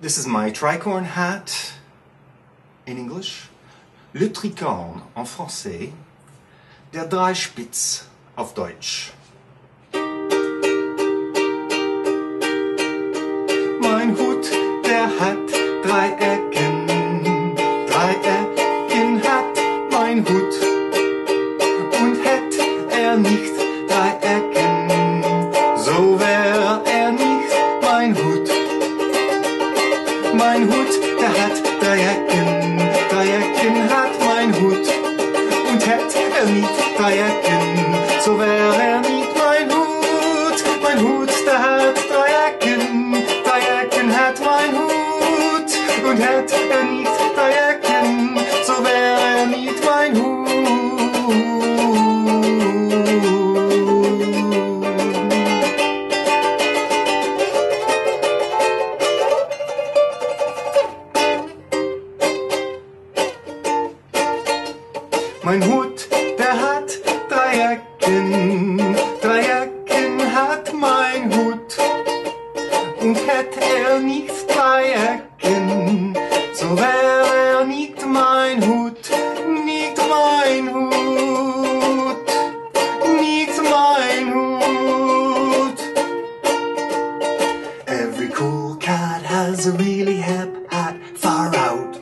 This is my tricorn hat in English. Le tricorne en français. Der Dreispitz auf Deutsch. Mein Hut, der hat drei Ecken. Drei Ecken hat mein Hut. Und hätt er nicht drei Ecken, so wär er nicht mein Hut. Mein Hut, der hat drei Ecken. Drei Ecken hat mein Hut. Und hätt er nicht drei Ecken, so wär er nicht mein Hut. Mein Hut, der hat drei Ecken. Drei Ecken hat mein Hut. Und hätt er nicht drei Ecken, so wär er nicht mein Hut. Mein Hut, der hat drei Ecken. Drei Ecken hat mein Hut. Und hätte er nicht drei Ecken, so wäre er nicht mein Hut, nicht mein Hut, nicht mein Hut. Every cool cat has a really hip hat far out.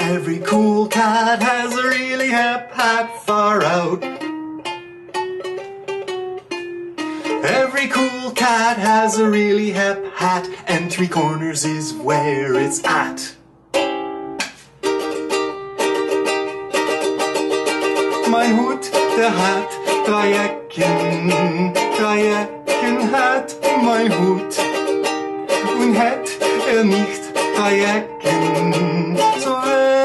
Every cool cat has a really hip hat far out. Every cool cat has a really hip hat, and three corners is where it's at. Mein Hut, der hat drei Ecken. Drei Ecken hat mein Hut. Und hätt er nicht drei Ecken, so